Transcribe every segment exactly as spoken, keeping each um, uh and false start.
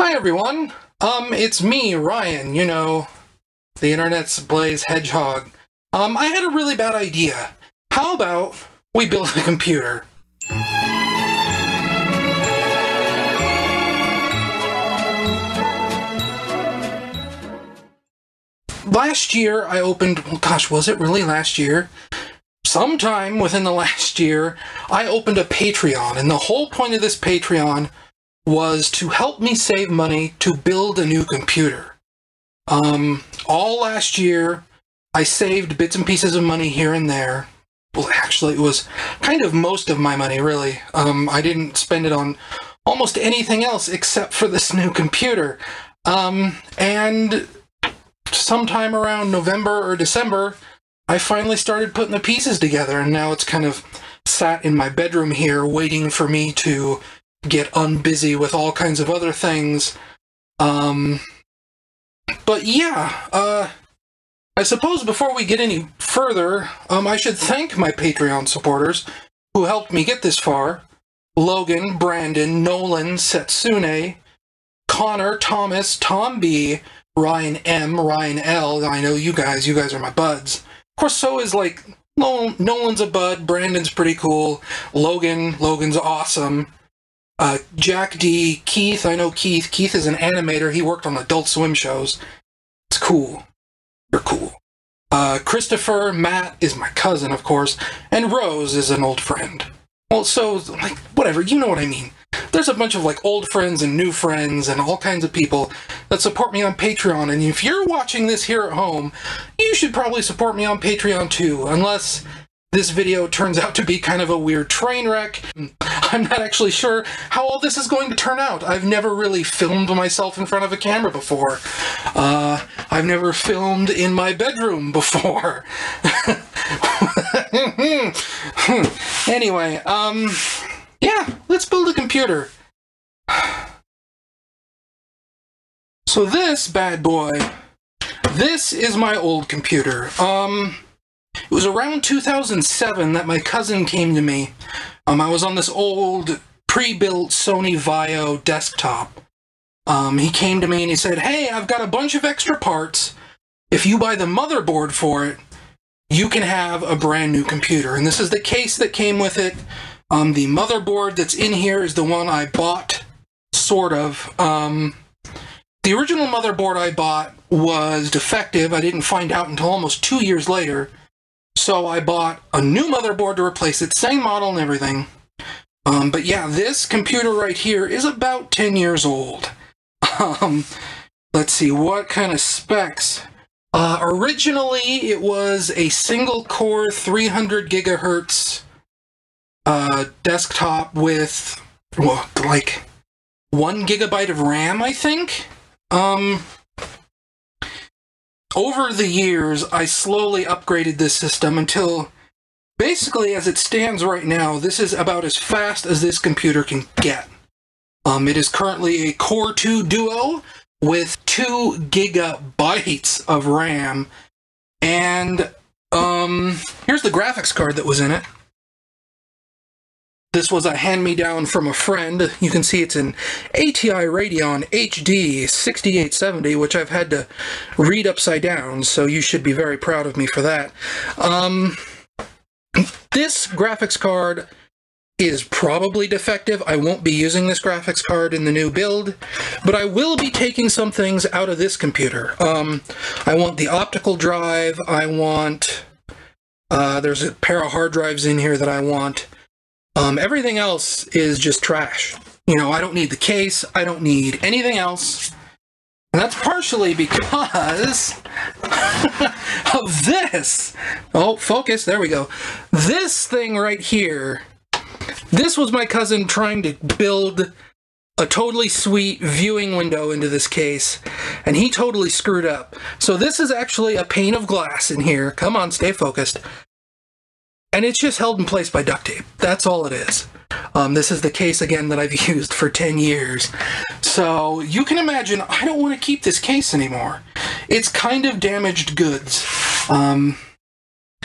Hi everyone, um, it's me, Ryan, you know, the internet's Blaze Hedgehog. Um, I had a really bad idea. How about we build a computer? Last year I opened, well, gosh, was it really last year? Sometime within the last year, I opened a Patreon, and the whole point of this Patreon was to help me save money to build a new computer. Um, all last year, I saved bits and pieces of money here and there. Well, actually, it was kind of most of my money, really. Um, I didn't spend it on almost anything else except for this new computer. Um, and sometime around November or December, I finally started putting the pieces together, and now it's kind of sat in my bedroom here waiting for me to get unbusy with all kinds of other things. Um, but yeah, uh, I suppose before we get any further, um, I should thank my Patreon supporters who helped me get this far. Logan, Brandon, Nolan, Setsune, Connor, Thomas, Tom B, Ryan M, Ryan L, I know you guys, you guys are my buds. Of course, so is like, Nolan's a bud, Brandon's pretty cool, Logan, Logan's awesome. Uh, Jack D, Keith, I know Keith. Keith is an animator. He worked on Adult Swim shows. It's cool. You're cool. Uh, Christopher, Matt is my cousin, of course, and Rose is an old friend. Well, so, like, whatever, you know what I mean. There's a bunch of, like, old friends and new friends and all kinds of people that support me on Patreon, and if you're watching this here at home, you should probably support me on Patreon too, unless this video turns out to be kind of a weird train wreck. I'm not actually sure how all this is going to turn out. I've never really filmed myself in front of a camera before. Uh, I've never filmed in my bedroom before. Anyway, um, yeah, let's build a computer. So this bad boy, this is my old computer. Um... It was around two thousand seven that my cousin came to me. Um, I was on this old pre-built Sony VAIO desktop. Um, he came to me and he said, hey, I've got a bunch of extra parts. If you buy the motherboard for it, you can have a brand new computer. And this is the case that came with it. Um, the motherboard that's in here is the one I bought, sort of. Um, the original motherboard I bought was defective. I didn't find out until almost two years later. So I bought a new motherboard to replace it, same model and everything. Um, but yeah, this computer right here is about ten years old. Um, let's see, what kind of specs? Uh, originally, it was a single-core three hundred gigahertz uh, desktop with, well, like, one gigabyte of RAM, I think? Um... Over the years, I slowly upgraded this system until, basically, as it stands right now, this is about as fast as this computer can get. Um, it is currently a Core two Duo with two gigabytes of RAM, and um, here's the graphics card that was in it. This was a hand-me-down from a friend. You can see it's an A T I Radeon H D sixty-eight seventy, which I've had to read upside down, so you should be very proud of me for that. Um, this graphics card is probably defective. I won't be using this graphics card in the new build, but I will be taking some things out of this computer. Um, I want the optical drive. I want... Uh, there's a pair of hard drives in here that I want. Um, everything else is just trash. You know, I don't need the case, I don't need anything else. And that's partially because of this. Oh, focus, there we go. This thing right here, this was my cousin trying to build a totally sweet viewing window into this case, and he totally screwed up. So this is actually a pane of glass in here. Come on, stay focused. And it's just held in place by duct tape. That's all it is. Um, this is the case, again, that I've used for ten years. So you can imagine, I don't want to keep this case anymore. It's kind of damaged goods. Um,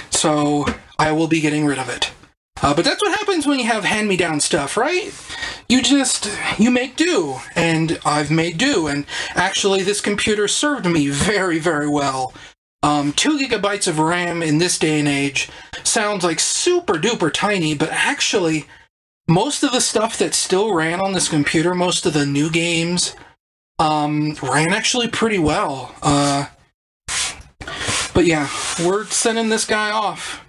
so I will be getting rid of it. Uh, but that's what happens when you have hand-me-down stuff, right? you just, you make do, and I've made do, and actually this computer served me very, very well. Um, two gigabytes of RAM in this day and age sounds like super duper tiny, but actually most of the stuff that still ran on this computer, most of the new games, um, ran actually pretty well. Uh, but yeah, we're sending this guy off.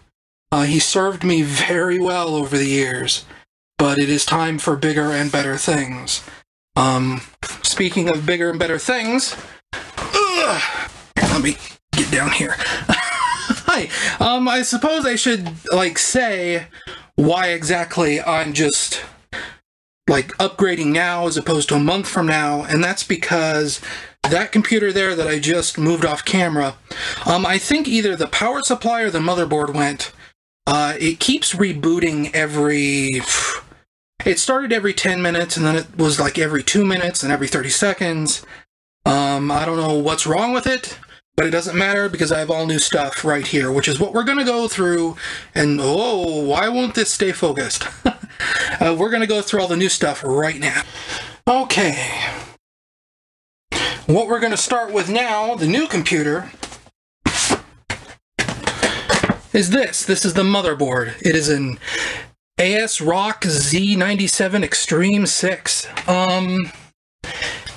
Uh, he served me very well over the years, but it is time for bigger and better things. Um, speaking of bigger and better things, ugh, let me get down here. Hi. Um, I suppose I should, like, say why exactly I'm just, like, upgrading now as opposed to a month from now, and that's because that computer there that I just moved off camera, um, I think either the power supply or the motherboard went. Uh, it keeps rebooting every... It started every ten minutes, and then it was, like, every two minutes, and every thirty seconds. Um, I don't know what's wrong with it, but it doesn't matter because I have all new stuff right here, which is what we're going to go through. And oh, why won't this stay focused? uh, we're going to go through all the new stuff right now. Okay. What we're going to start with now, the new computer, is this. This is the motherboard. It is an ASRock Z ninety-seven Extreme six. Um,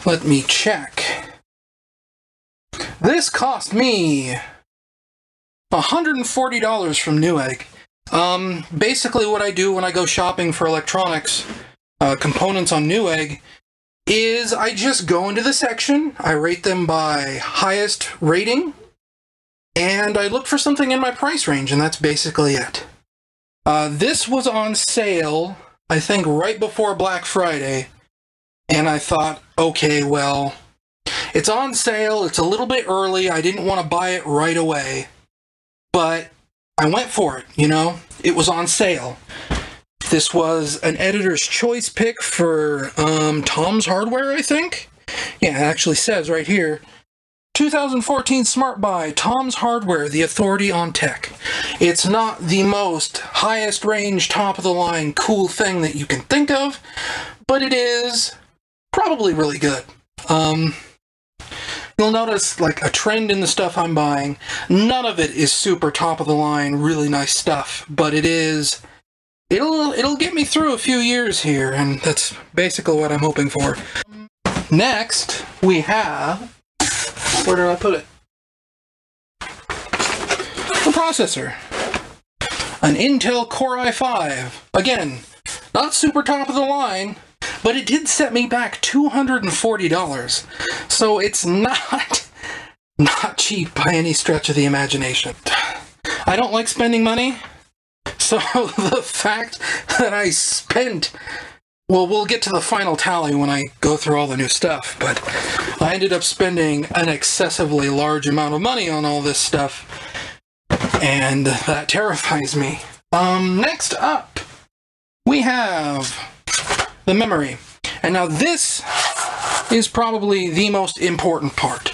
let me check. This cost me one hundred forty dollars from Newegg. Um, basically what I do when I go shopping for electronics uh, components on Newegg is I just go into the section, I rate them by highest rating, and I look for something in my price range, and that's basically it. Uh, this was on sale, I think, right before Black Friday, and I thought, okay, well, it's on sale, it's a little bit early, I didn't want to buy it right away, but I went for it, you know? It was on sale. This was an editor's choice pick for um, Tom's Hardware, I think? Yeah, it actually says right here, two thousand fourteen Smart Buy, Tom's Hardware, the authority on tech. It's not the most highest range, top of the line, cool thing that you can think of, but it is probably really good. Um... You'll notice, like, a trend in the stuff I'm buying. None of it is super top-of-the-line, really nice stuff, but it is... It'll, it'll get me through a few years here, and that's basically what I'm hoping for. Next, we have... Where did I put it? The processor. An Intel Core i five. Again, not super top-of-the-line, but it did set me back two hundred forty dollars, so it's not, not cheap by any stretch of the imagination. I don't like spending money, so the fact that I spent, well, we'll get to the final tally when I go through all the new stuff, but I ended up spending an excessively large amount of money on all this stuff, and that terrifies me. Um, next up, we have the memory. And now this is probably the most important part.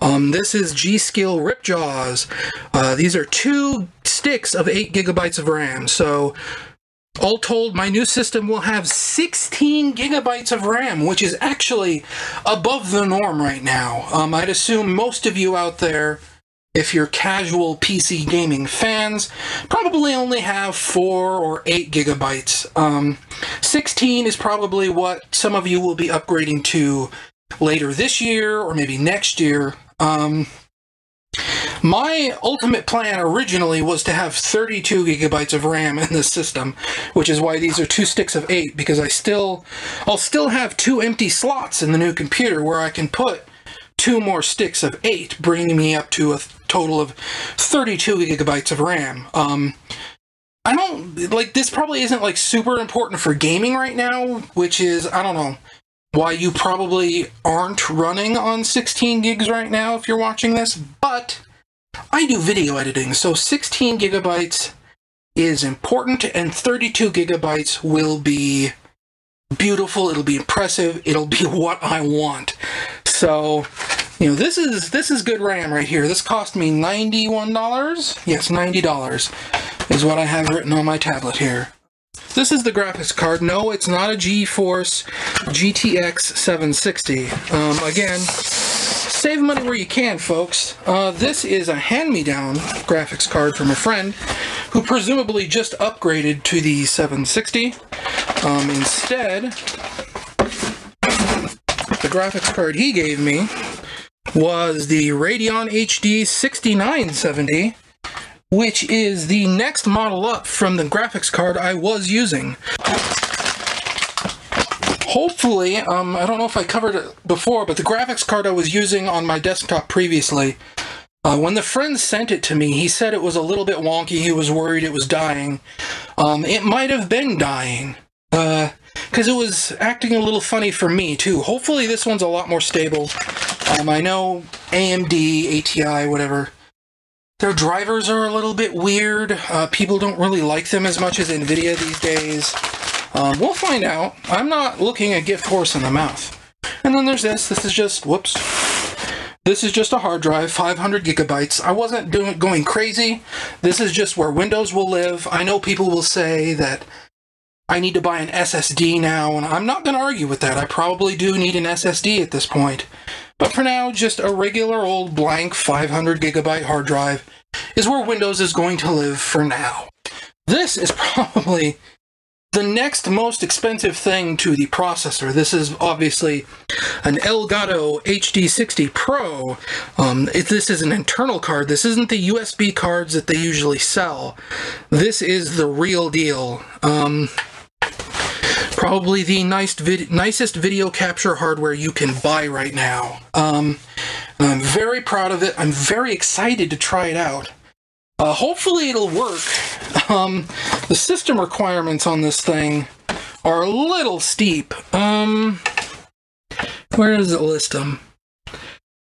Um, this is G-Skill Ripjaws. Uh, these are two sticks of eight gigabytes of RAM. So all told, my new system will have sixteen gigabytes of RAM, which is actually above the norm right now. Um, I'd assume most of you out there, if you're casual P C gaming fans, probably only have four or eight gigabytes. Um, sixteen is probably what some of you will be upgrading to later this year or maybe next year. Um, my ultimate plan originally was to have thirty-two gigabytes of RAM in this system, which is why these are two sticks of eight, because I still, I'll still have two empty slots in the new computer where I can put two more sticks of eight, bringing me up to a total of thirty-two gigabytes of RAM. Um, I don't, like, this probably isn't, like, super important for gaming right now, which is, I don't know, why you probably aren't running on sixteen gigs right now if you're watching this, but I do video editing, so sixteen gigabytes is important, and thirty-two gigabytes will be beautiful, it'll be impressive, it'll be what I want. So, you know, this is this is good RAM right here. This cost me ninety-one dollars. Yes, ninety dollars is what I have written on my tablet here. This is the graphics card. No, it's not a GeForce G T X seven sixty. Um, again, save money where you can, folks. Uh, this is a hand-me-down graphics card from a friend who presumably just upgraded to the seven sixty. Um, instead, the graphics card he gave me was the Radeon H D sixty-nine seventy, which is the next model up from the graphics card I was using. Hopefully, um, I don't know if I covered it before, but the graphics card I was using on my desktop previously, uh, when the friend sent it to me, he said it was a little bit wonky. He was worried it was dying. Um, it might have been dying, uh, because it was acting a little funny for me, too. Hopefully this one's a lot more stable. Um, I know A M D, A T I, whatever, their drivers are a little bit weird. Uh, people don't really like them as much as Nvidia these days. Um, we'll find out. I'm not looking a gift horse in the mouth. And then there's this. This is just, whoops. This is just a hard drive, five hundred gigabytes. I wasn't doing going crazy. This is just where Windows will live. I know people will say that I need to buy an S S D now, and I'm not going to argue with that. I probably do need an S S D at this point. But for now, just a regular old blank five hundred gigabyte hard drive is where Windows is going to live for now. This is probably the next most expensive thing to the processor. This is obviously an Elgato H D sixty Pro. Um, if this is an internal card. This isn't the U S B cards that they usually sell. This is the real deal. Um, Probably the nice vid nicest video capture hardware you can buy right now. Um, I'm very proud of it. I'm very excited to try it out. Uh, hopefully it'll work. Um, the system requirements on this thing are a little steep. Um, where does it list them? It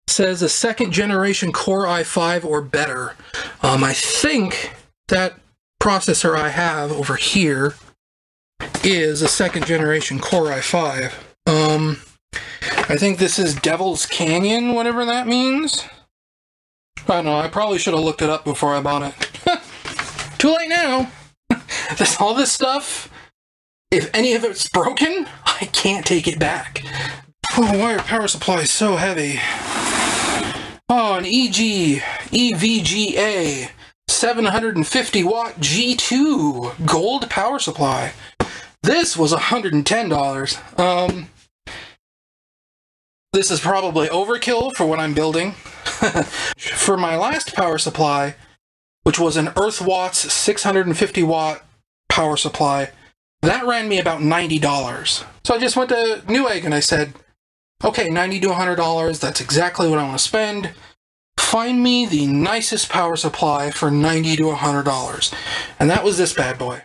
says a second generation Core i five or better. Um, I think that processor I have over here is a second generation Core i five. Um, I think this is Devil's Canyon, whatever that means. I don't know, I probably should have looked it up before I bought it. Too late now! This, all this stuff, if any of it's broken, I can't take it back. Oh, why are power supplies so heavy? Oh, an E V G A seven hundred fifty watt G two gold power supply. This was one hundred ten dollars. Um, this is probably overkill for what I'm building. For my last power supply, which was an Earthwatt's six hundred fifty watt power supply, that ran me about ninety dollars. So I just went to Newegg and I said, okay, ninety to one hundred dollars, that's exactly what I want to spend. Find me the nicest power supply for ninety to one hundred dollars. And that was this bad boy.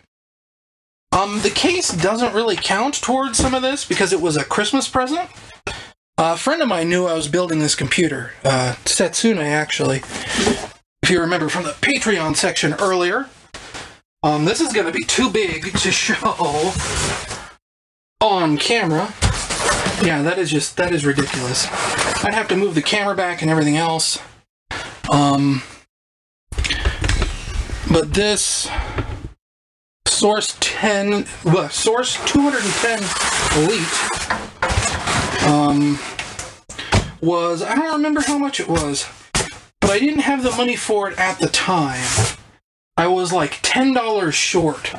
Um, the case doesn't really count towards some of this because it was a Christmas present. Uh, a friend of mine knew I was building this computer, uh, Setsune actually, if you remember from the Patreon section earlier. Um, this is going to be too big to show on camera. Yeah, that is just, that is ridiculous. I'd have to move the camera back and everything else. Um, but this Source ten, well, Source two ten Elite um, was, I don't remember how much it was, but I didn't have the money for it at the time. I was like ten dollars short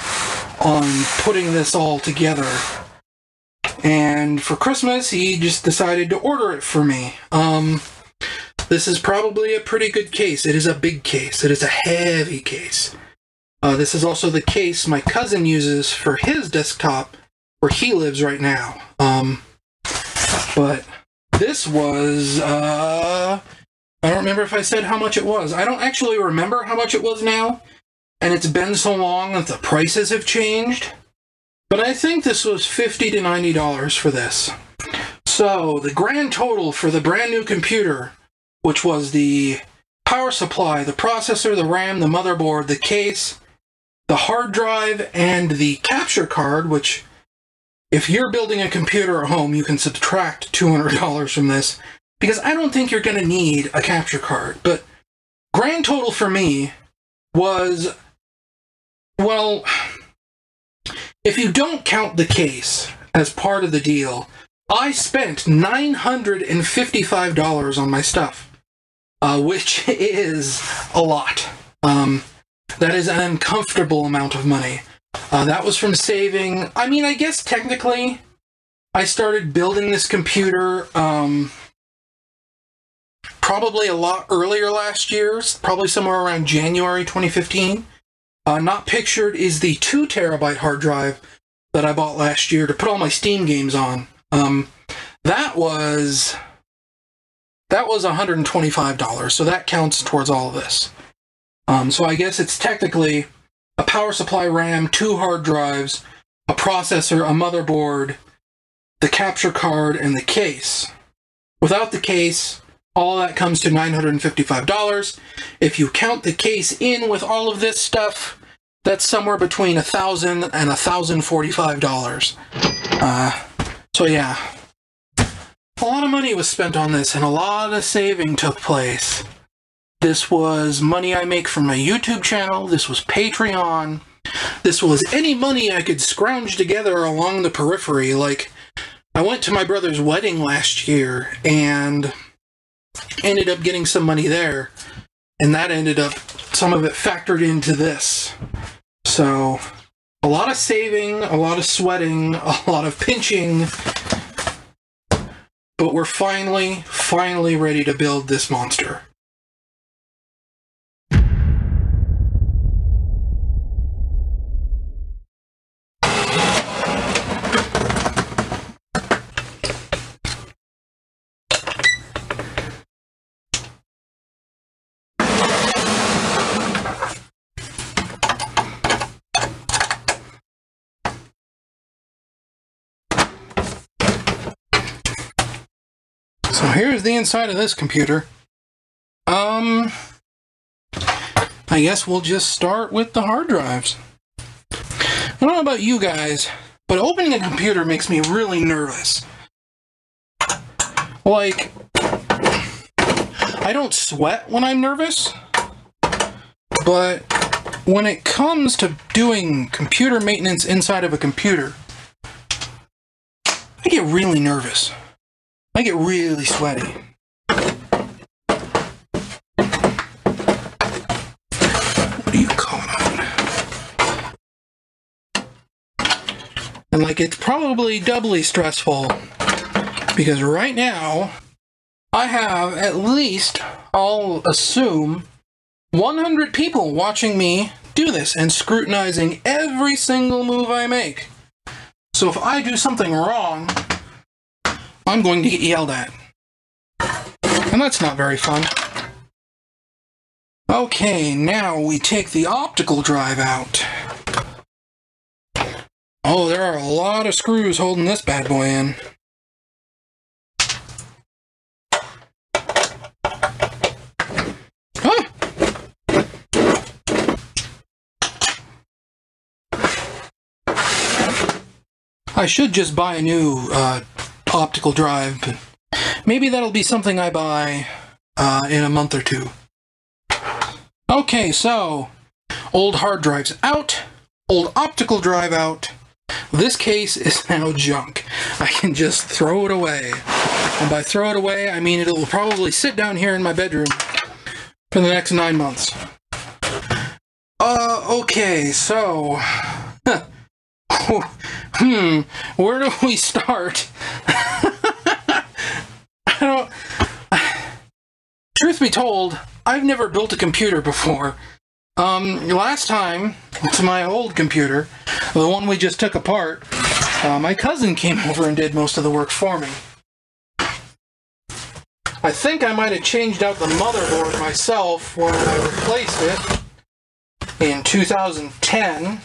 on putting this all together. And for Christmas, he just decided to order it for me. Um, this is probably a pretty good case. It is a big case. It is a heavy case. Uh, this is also the case my cousin uses for his desktop where he lives right now. Um, but this was, uh, I don't remember if I said how much it was. I don't actually remember how much it was now, and it's been so long that the prices have changed. But I think this was fifty to ninety dollars for this. So the grand total for the brand new computer, which was the power supply, the processor, the RAM, the motherboard, the case, the hard drive, and the capture card, which if you're building a computer at home, you can subtract two hundred dollars from this, because I don't think you're going to need a capture card. But grand total for me was, well, If you don't count the case as part of the deal, I spent nine hundred fifty-five dollars on my stuff, uh, which is a lot. Um, that is an uncomfortable amount of money. Uh, that was from saving. I mean, I guess technically, I started building this computer um, probably a lot earlier last year, probably somewhere around January twenty fifteen. Uh, not pictured is the two terabyte hard drive that I bought last year to put all my Steam games on. Um, that was that was one hundred twenty-five dollars, so that counts towards all of this. Um, so I guess it's technically a power supply, RAM, two hard drives, a processor, a motherboard, the capture card, and the case. Without the case, all that comes to nine hundred fifty-five dollars. If you count the case in with all of this stuff, that's somewhere between one thousand dollars and one thousand forty-five dollars. Uh, so yeah, a lot of money was spent on this, and a lot of saving took place. This was money I make from my YouTube channel. This was Patreon. This was any money I could scrounge together along the periphery. Like, I went to my brother's wedding last year and ended up getting some money there. And that ended up, some of it factored into this. So, a lot of saving, a lot of sweating, a lot of pinching. But we're finally, finally ready to build this monster. So here's the inside of this computer. Um, I guess we'll just start with the hard drives. I don't know about you guys, but opening a computer makes me really nervous. Like, I don't sweat when I'm nervous, but when it comes to doing computer maintenance inside of a computer, I get really nervous. I get really sweaty. What are you calling on? And like, it's probably doubly stressful because right now I have at least, I'll assume, one hundred people watching me do this and scrutinizing every single move I make. So if I do something wrong, I'm going to get yelled at. And that's not very fun. Okay, now we take the optical drive out. Oh, there are a lot of screws holding this bad boy in. Huh. I should just buy a new, uh, optical drive, but maybe that'll be something I buy uh, in a month or two. Okay, so old hard drive's out, old optical drive out. This case is now junk. I can just throw it away. And by throw it away, I mean it'll probably sit down here in my bedroom for the next nine months. Uh, okay, so... Huh. Oh, hmm, where do we start? I don't... Truth be told, I've never built a computer before. Um, last time, to my old computer, the one we just took apart, uh, my cousin came over and did most of the work for me. I think I might have changed out the motherboard myself when I replaced it in two thousand ten.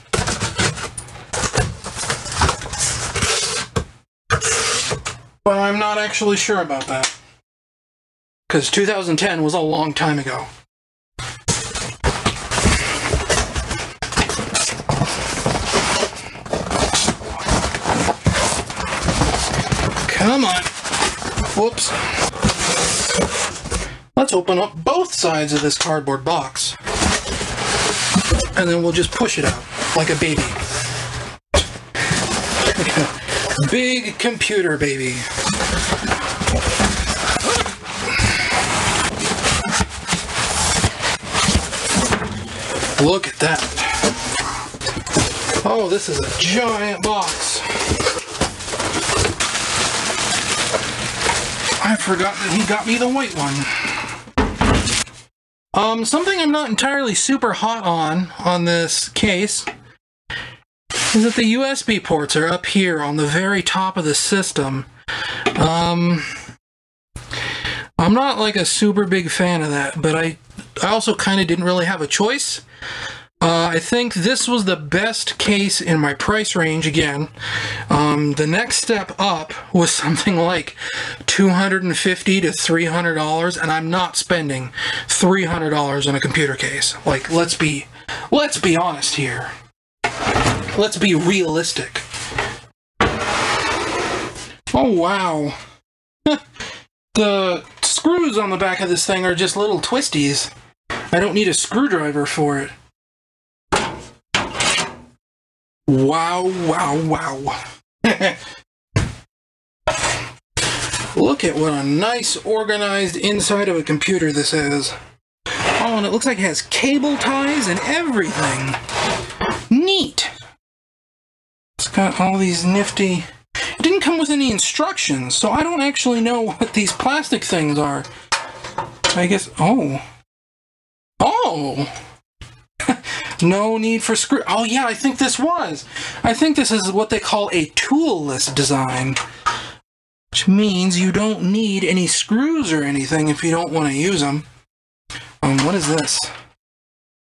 But I'm not actually sure about that, because two thousand ten was a long time ago. Come on. Whoops. Let's open up both sides of this cardboard box. And then we'll just push it out like a baby. Big computer, baby. Look at that. Oh, this is a giant box. I forgot that he got me the white one. Um, something I'm not entirely super hot on, on this case, is that the U S B ports are up here on the very top of the system. Um, I'm not like a super big fan of that, but I, I also kind of didn't really have a choice. Uh, I think this was the best case in my price range again. Um, the next step up was something like two hundred fifty to three hundred dollars, and I'm not spending three hundred dollars on a computer case. Like, let's be, let's be honest here. Let's be realistic. Oh, wow. The screws on the back of this thing are just little twisties. I don't need a screwdriver for it. Wow, wow, wow. Look at what a nice organized inside of a computer this is. Oh, and it looks like it has cable ties and everything. Neat. It's got all these nifty... It didn't come with any instructions, so I don't actually know what these plastic things are. I guess... Oh. Oh! No need for screw... Oh yeah, I think this was. I think this is what they call a toolless design. Which means you don't need any screws or anything if you don't want to use them. Um, what is this?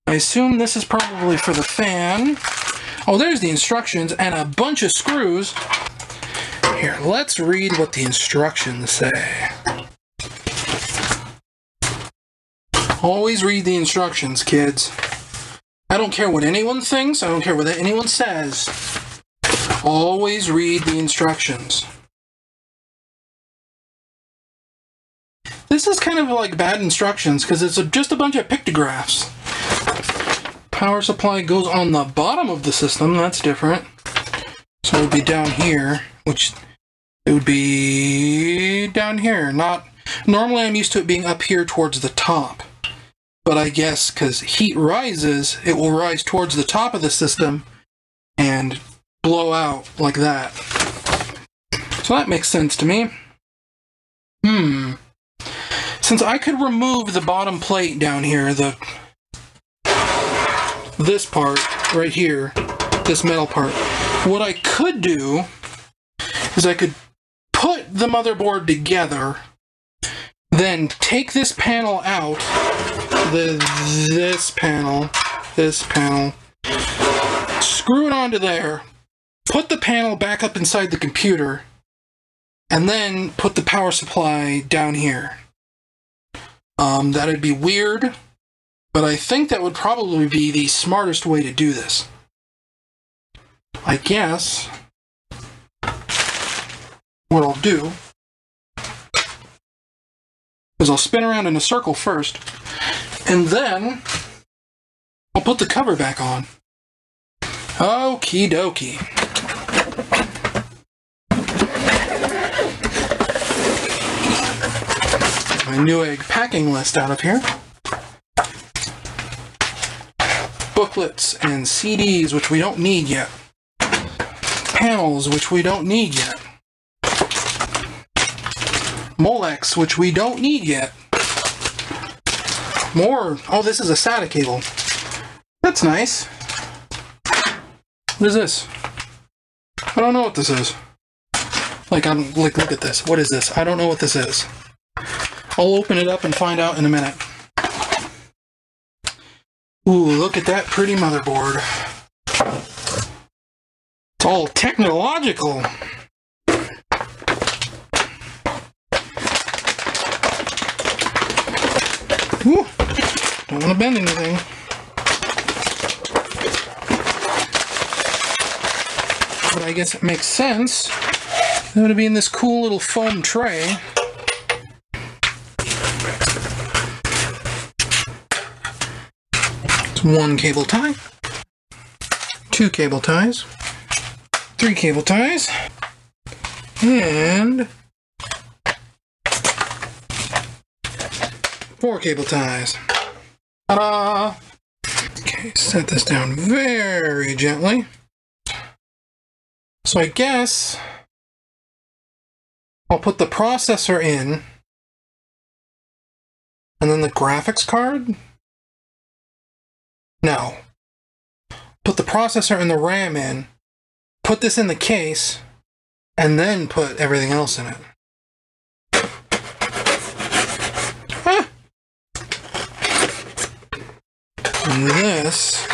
I assume this is probably for the fan. Oh, there's the instructions and a bunch of screws. Here, let's read what the instructions say. Always read the instructions, kids. I don't care what anyone thinks, I don't care what anyone says. Always read the instructions. This is kind of like bad instructions because it's a, just a bunch of pictographs. Power supply goes on the bottom of the system, that's different. So it would be down here, which it would be down here. Not normally I'm used to it being up here towards the top. But I guess because heat rises, it will rise towards the top of the system and blow out like that. So that makes sense to me. Hmm. Since I could remove the bottom plate down here, the this part right here, this metal part, what I could do is I could put the motherboard together, then take this panel out, the, this panel, this panel, screw it onto there, put the panel back up inside the computer, and then put the power supply down here. Um, that'd be weird, but I think that would probably be the smartest way to do this. I guess what I'll do is I'll spin around in a circle first, and then I'll put the cover back on. Okie dokie. My Newegg packing list out of here. Booklets and C Ds, which we don't need yet. Panels, which we don't need yet. Molex, which we don't need yet. More. Oh, this is a SATA cable. That's nice. What is this? I don't know what this is. Like, I'm like, look at this. What is this? I don't know what this is. I'll open it up and find out in a minute. Ooh, look at that pretty motherboard. It's all technological. Ooh, don't want to bend anything. But I guess it makes sense. It's going to be in this cool little foam tray. It's one cable tie. Two cable ties. three cable ties, and four cable ties. Ta-da! Okay, set this down very gently. So I guess I'll put the processor in, and then the graphics card? No. Put the processor and the RAM in, put this in the case, and then put everything else in it. Ah. And this,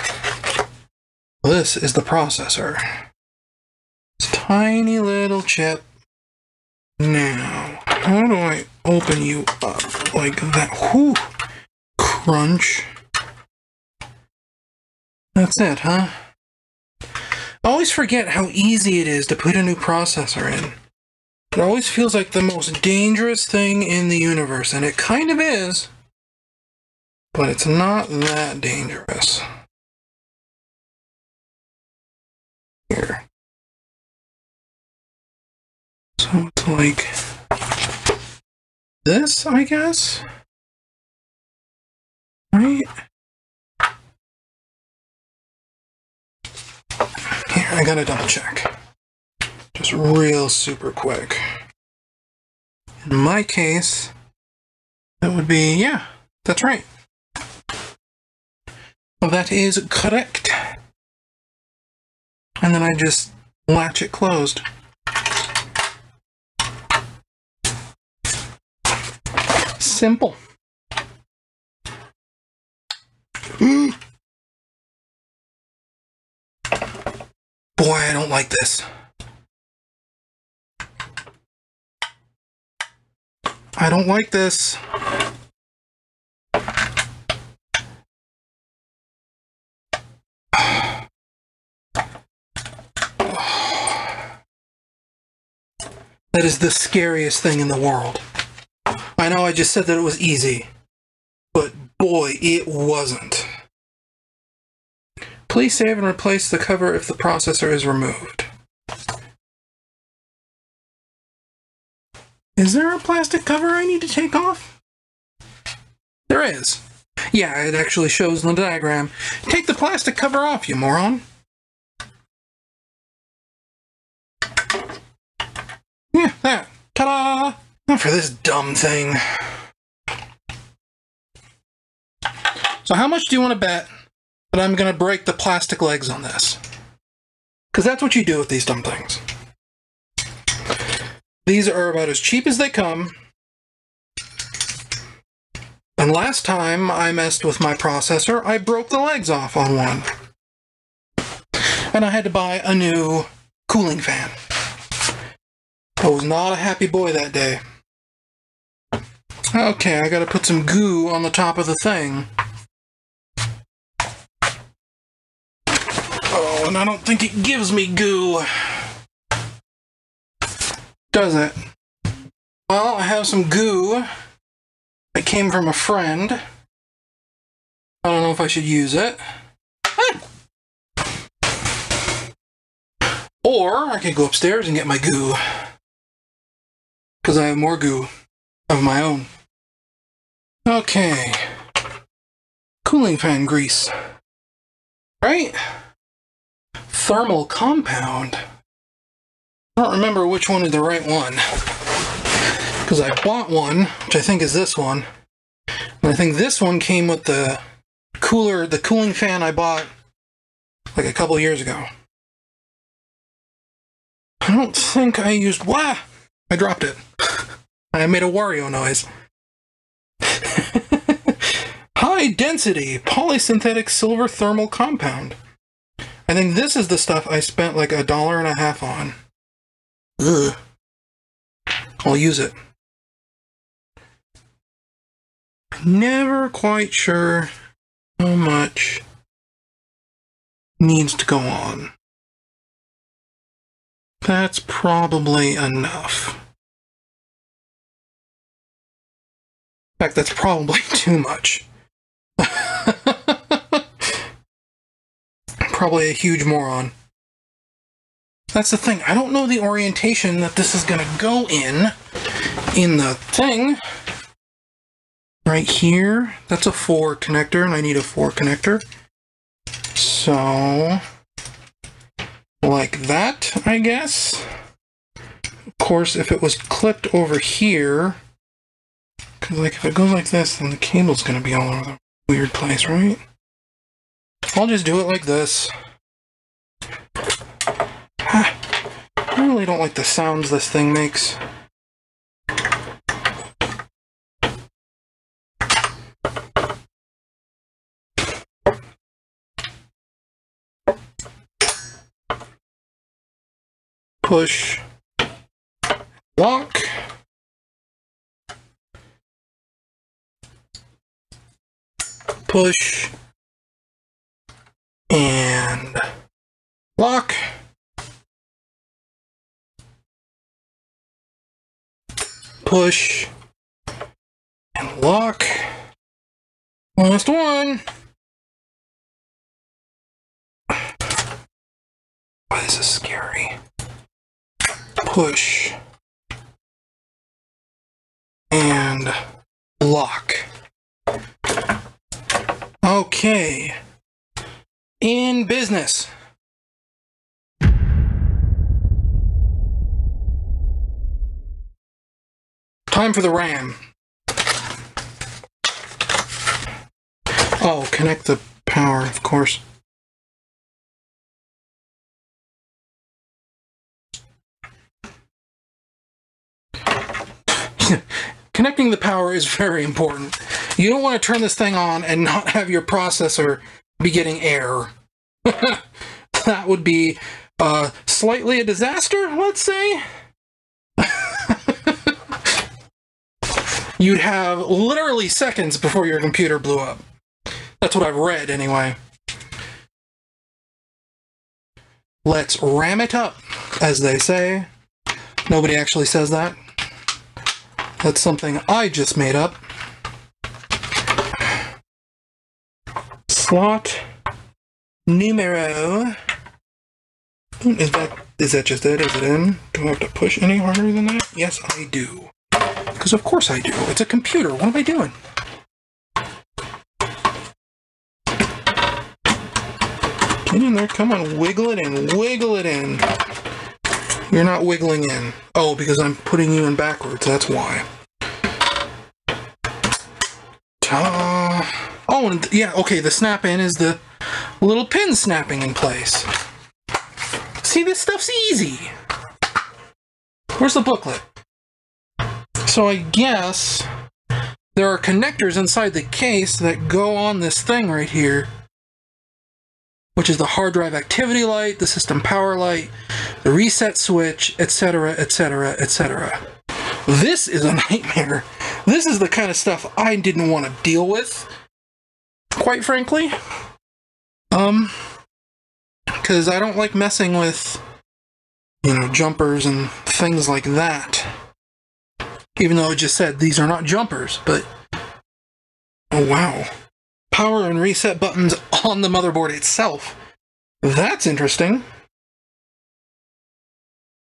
this is the processor. It's a tiny little chip. Now, how do I open you up like that? Whoo! Crunch. That's it, huh? I always forget how easy it is to put a new processor in. It always feels like the most dangerous thing in the universe, and it kind of is, but it's not that dangerous. Here. So it's like this, I guess? Right? Here, I gotta double check. Just real super quick. In my case, that would be, yeah, that's right. Well, that is correct. And then I just latch it closed. Simple. Mm. Boy, I don't like this. I don't like this. That is the scariest thing in the world. I know I just said that it was easy, but boy, it wasn't. Please save and replace the cover if the processor is removed. Is there a plastic cover I need to take off? There is. Yeah, it actually shows in the diagram. Take the plastic cover off, you moron. Yeah, there. Ta-da! Not for this dumb thing. So how much do you want to bet? But I'm gonna break the plastic legs on this. Because that's what you do with these dumb things. These are about as cheap as they come. And last time I messed with my processor, I broke the legs off on one. And I had to buy a new cooling fan. I was not a happy boy that day. Okay, I gotta put some goo on the top of the thing. And I don't think it gives me goo. Does it? Well, I have some goo that came from a friend. I don't know if I should use it. Ah! Or I could go upstairs and get my goo. Because I have more goo of my own. Okay. Cooling fan grease. Right? Thermal compound. I don't remember which one is the right one, because I bought one, which I think is this one, and I think this one came with the cooler, the cooling fan I bought like a couple years ago. I don't think I used, wah! I dropped it. I made a Wario noise. High density polysynthetic silver thermal compound. I think this is the stuff I spent like a dollar and a half on. Ugh. I'll use it. Never quite sure how much needs to go on. That's probably enough. In fact, that's probably too much. Probably a huge moron. That's the thing. I don't know the orientation that this is going to go in, in the thing. Right here, that's a four connector, and I need a four connector. So, like that, I guess. Of course, if it was clipped over here, because like if it goes like this, then the cable's going to be all over the weird place, right? I'll just do it like this. Ah, I really don't like the sounds this thing makes. Push, lock. Push and lock. Push and lock. Last one. Why is this scary? Push and lock. Okay, in business. Time for the RAM. Oh, connect the power, of course. Connecting the power is very important. You don't want to turn this thing on and not have your processor be getting air. That would be uh, slightly a disaster, let's say. You'd have literally seconds before your computer blew up. That's what I've read, anyway. Let's ram it up, as they say. Nobody actually says that. That's something I just made up. Slot numero. Is that, is that just it? Is it in? Do I have to push any harder than that? Yes, I do. Because of course I do. It's a computer. What am I doing? Get in there. Come on. Wiggle it in. Wiggle it in. You're not wiggling in. Oh, because I'm putting you in backwards, that's why. Ta-da! Oh, and yeah, okay, the snap-in is the little pin snapping in place. See, this stuff's easy. Where's the booklet? So I guess there are connectors inside the case that go on this thing right here, which is the hard drive activity light, the system power light, the reset switch, et cetera, et cetera, et cetera. This is a nightmare. This is the kind of stuff I didn't want to deal with, quite frankly. Um, because I don't like messing with, you know, jumpers and things like that. Even though it just said these are not jumpers, but... Oh, wow. Power and reset buttons on the motherboard itself. That's interesting.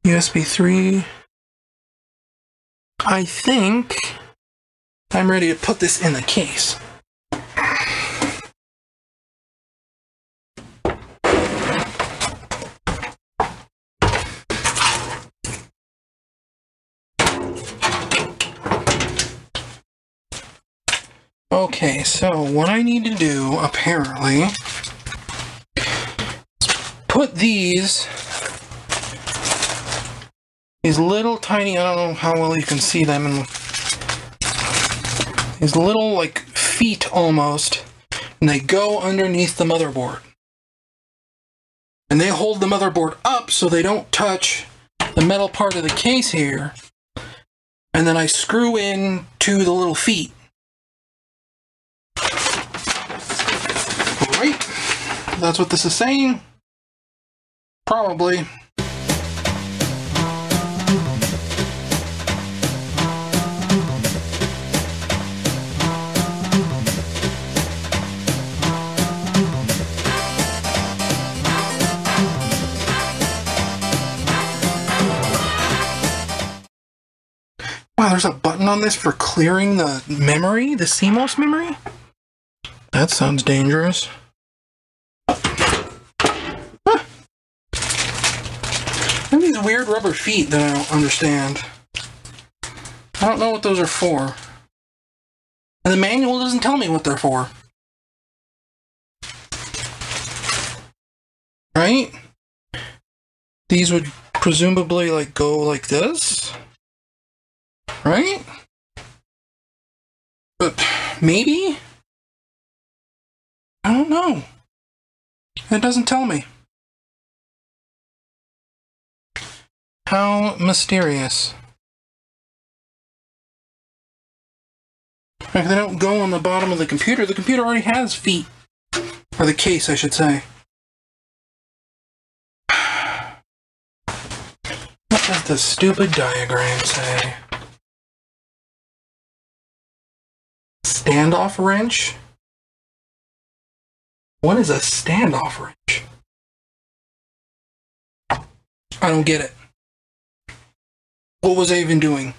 U S B three. I think I'm ready to put this in the case. Okay, so what I need to do, apparently, is put these, these little tiny, I don't know how well you can see them, and these little, like, feet almost, and they go underneath the motherboard. And they hold the motherboard up so they don't touch the metal part of the case here, and then I screw in to the little feet. Right? That's what this is saying. Probably. Wow, there's a button on this for clearing the memory, the C MOS memory? That sounds dangerous. Huh. And these weird rubber feet that I don't understand. I don't know what those are for. And the manual doesn't tell me what they're for. Right? These would presumably like go like this, right? But maybe? I don't know. It doesn't tell me. How mysterious. Like, they don't go on the bottom of the computer. The computer already has feet. Or the case, I should say. What does the stupid diagram say? Standoff wrench? What is a standoff wrench? I don't get it. What was I even doing?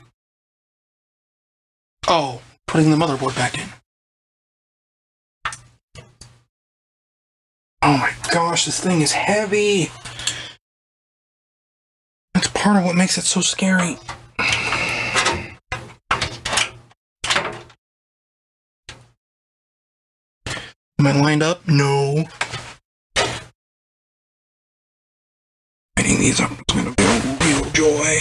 Oh, putting the motherboard back in. Oh my gosh, this thing is heavy. That's part of what makes it so scary. Am I lined up? No. Getting these up is gonna be a real joy.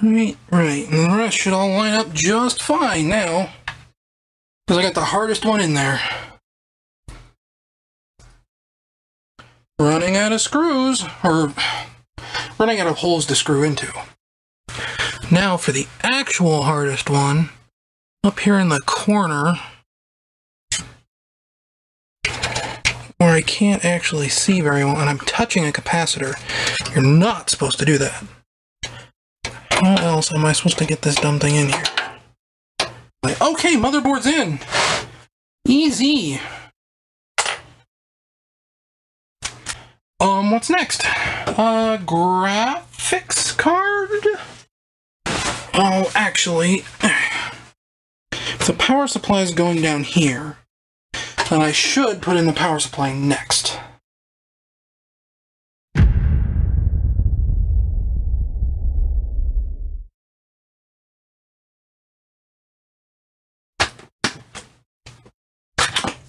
Right, right, and the rest should all line up just fine now. Because I got the hardest one in there. Running out of screws, or running out of holes to screw into. Now for the actual hardest one, up here in the corner, where I can't actually see very well, and I'm touching a capacitor. You're not supposed to do that. How else am I supposed to get this dumb thing in here? Like, okay, motherboard's in! Easy! Um, what's next? Uh, graphics card? Oh, actually, the power supply is going down here, and I should put in the power supply next.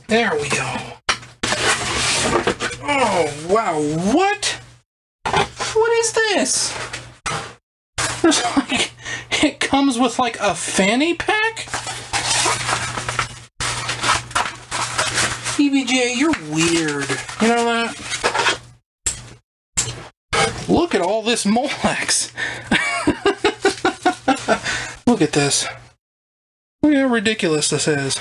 There we go. Oh, wow, what? What is this? There's like, it comes with like a fanny pack? E V G A, you're weird. You know that? Look at all this Molex. Look at this. Look how ridiculous this is.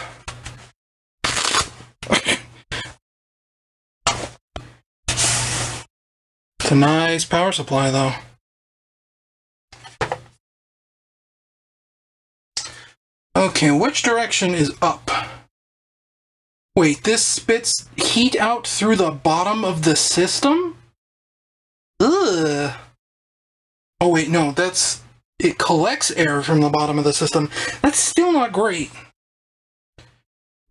It's a nice power supply, though. Okay, which direction is up? Wait, this spits heat out through the bottom of the system? Ugh. Oh wait, no, that's... it collects air from the bottom of the system. That's still not great.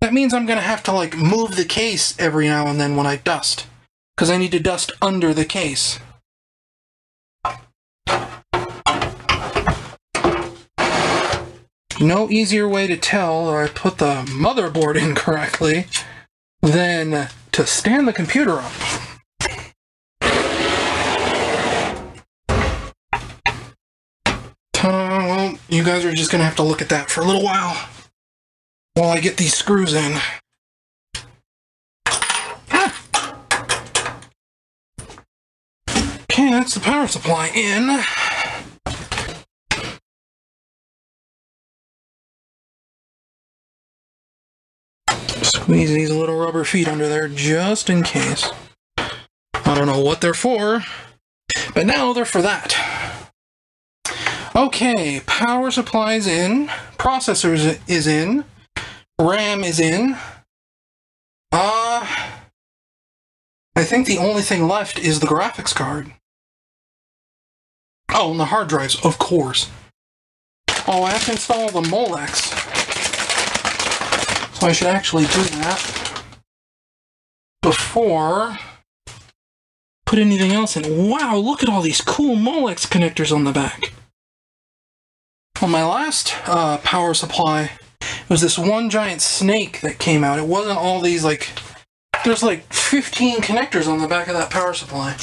That means I'm gonna have to, like, move the case every now and then when I dust. Because I need to dust under the case. No easier way to tell or I put the motherboard in correctly than to stand the computer up. Ta-da, well, you guys are just going to have to look at that for a little while while I get these screws in. Okay, that's the power supply in. Squeeze these little rubber feet under there just in case. I don't know what they're for, but now they're for that. Okay, power supply is in, processors is in, RAM is in. Uh, I think the only thing left is the graphics card. Oh, and the hard drives, of course. Oh, I have to install the Molex. So I should actually do that before I put anything else in. Wow, look at all these cool Molex connectors on the back. On my last uh, power supply, it was this one giant snake that came out. It wasn't all these, like, there's like fifteen connectors on the back of that power supply.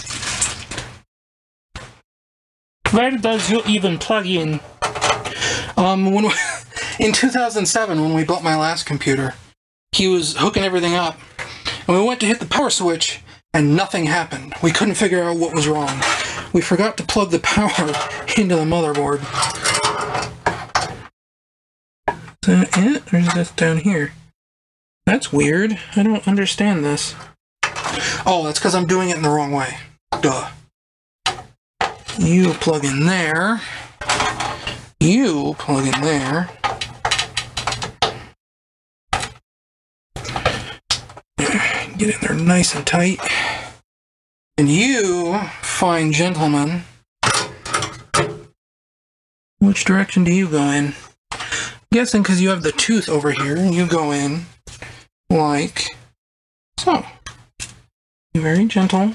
Where does you even plug in? Um, when we, in two thousand seven, when we bought my last computer, he was hooking everything up, and we went to hit the power switch, and nothing happened. We couldn't figure out what was wrong. We forgot to plug the power into the motherboard. Is that it? There's this down here. That's weird. I don't understand this. Oh, that's because I'm doing it in the wrong way. Duh. You plug in there. You plug in there. Get in there nice and tight. And you, fine gentlemen, which direction do you go in? Guessing because you have the tooth over here, and you go in like so. Be very gentle.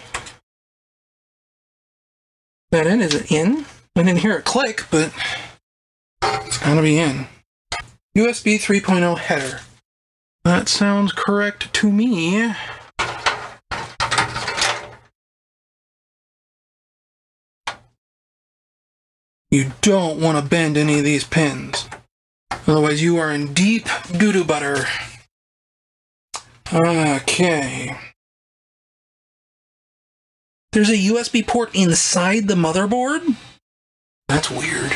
That in, is it in? I didn't hear it click, but it's gotta be in. U S B three point oh header. That sounds correct to me. You don't want to bend any of these pins. Otherwise, you are in deep doo-doo butter. Okay. There's a U S B port inside the motherboard? That's weird.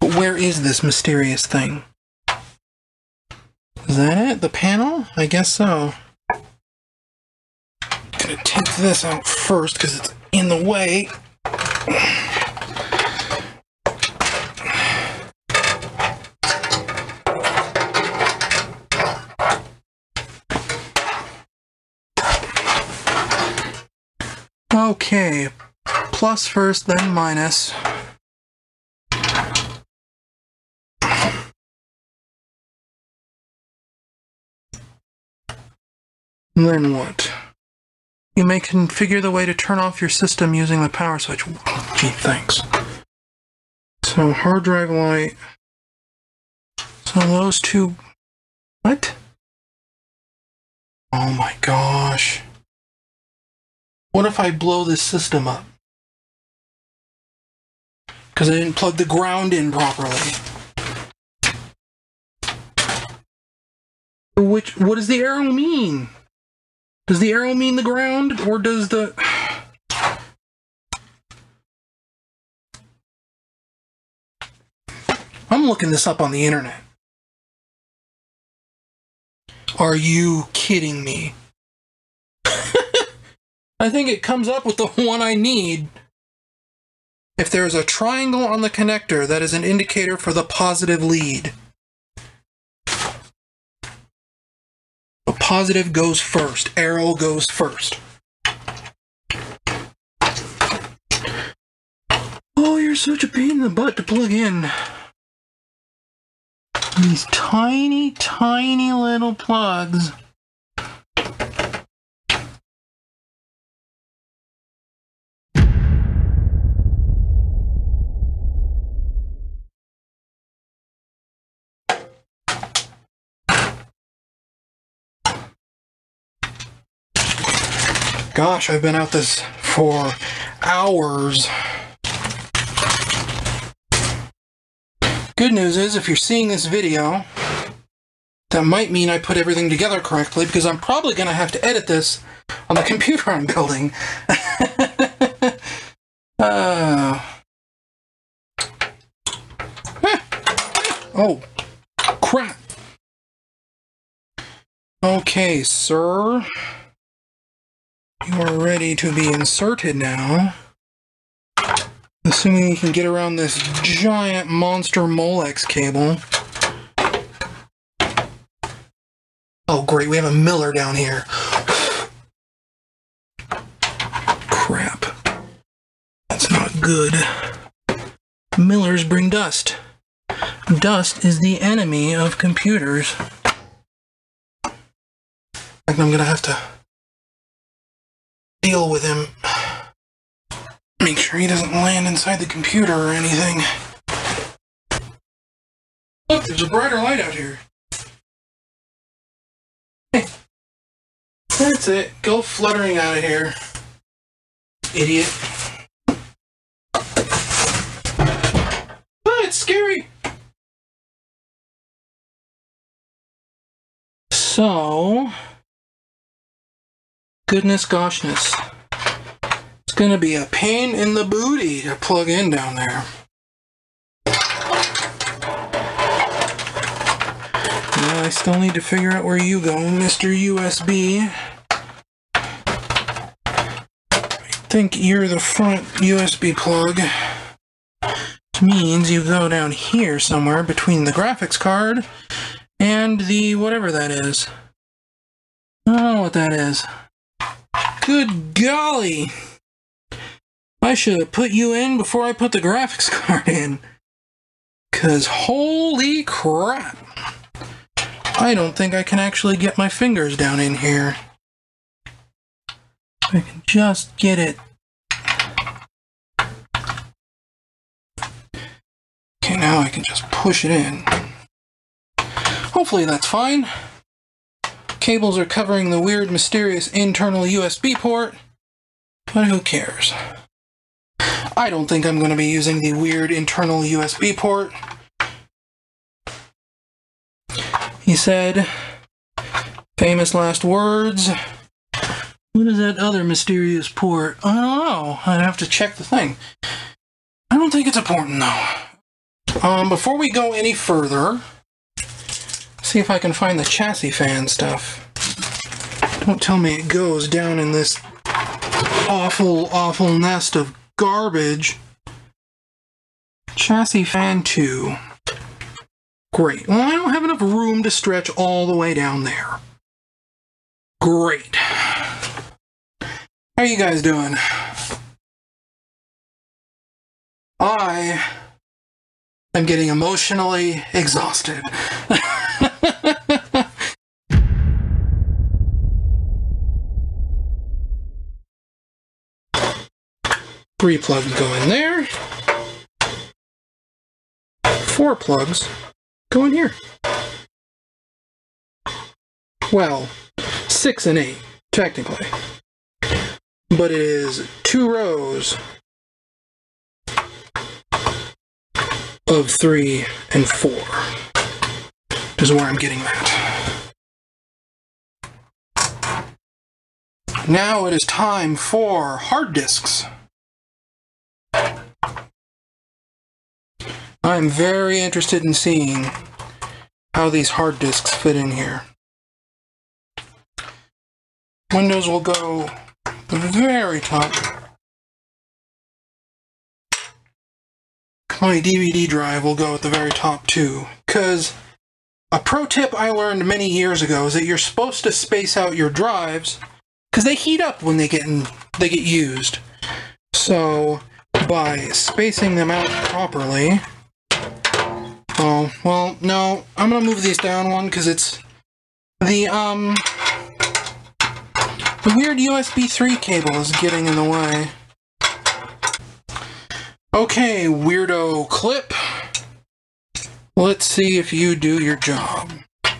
But where is this mysterious thing? Is that it? The panel? I guess so. I'm gonna take this out first because it's in the way. Okay, plus first, then minus. And then what? You may configure the way to turn off your system using the power switch. Gee, thanks. So, hard drive light. So those two... What? Oh my gosh. What if I blow this system up? Because I didn't plug the ground in properly. Which, what does the arrow mean? Does the arrow mean the ground, or does the... I'm looking this up on the internet. Are you kidding me? I think it comes up with the one I need. If there is a triangle on the connector, that is an indicator for the positive lead. The positive goes first. Arrow goes first. Oh, you're such a pain in the butt to plug in. These tiny, tiny little plugs. Gosh, I've been at this for hours. Good news is, if you're seeing this video, that might mean I put everything together correctly, because I'm probably going to have to edit this on the computer I'm building. uh. Oh, crap. Okay, sir. You are ready to be inserted now. Assuming we can get around this giant monster Molex cable. Oh great, we have a miller down here. Crap. That's not good. Millers bring dust. Dust is the enemy of computers. In fact, I'm gonna have to deal with him. Make sure he doesn't land inside the computer or anything. Look, there's a brighter light out here. Hey. That's it. Go fluttering out of here. Idiot. Ah, it's scary! So... goodness goshness. It's gonna be a pain in the booty to plug in down there. Now I still need to figure out where you go, Mister U S B. I think you're the front U S B plug. Which means you go down here somewhere between the graphics card and the whatever that is. I don't know what that is. Good golly! I should have put you in before I put the graphics card in. Cause holy crap! I don't think I can actually get my fingers down in here. If I can just get it. Okay, now I can just push it in. Hopefully that's fine. Cables are covering the weird, mysterious internal U S B port, but who cares? I don't think I'm going to be using the weird internal U S B port. He said, famous last words. What is that other mysterious port? I don't know. I'd have to check the thing. I don't think it's important, though. Um, before we go any further... see if I can find the chassis fan stuff. Don't tell me it goes down in this awful, awful nest of garbage. Chassis fan two. Great. Well, I don't have enough room to stretch all the way down there. Great. How you guys doing? I am getting emotionally exhausted. Three plugs go in there. Four plugs go in here. Well, six and eight, technically. But it is two rows of three and four. Is where I'm getting that. Now it is time for hard disks. I'm very interested in seeing how these hard disks fit in here. Windows will go to the very top. My D V D drive will go at the very top too, because a pro tip I learned many years ago is that you're supposed to space out your drives because they heat up when they get in, they get used. So by spacing them out properly... oh, well, no, I'm going to move these down one because it's the, um, the weird U S B three cable is getting in the way. Okay, weirdo clip. Let's see if you do your job. I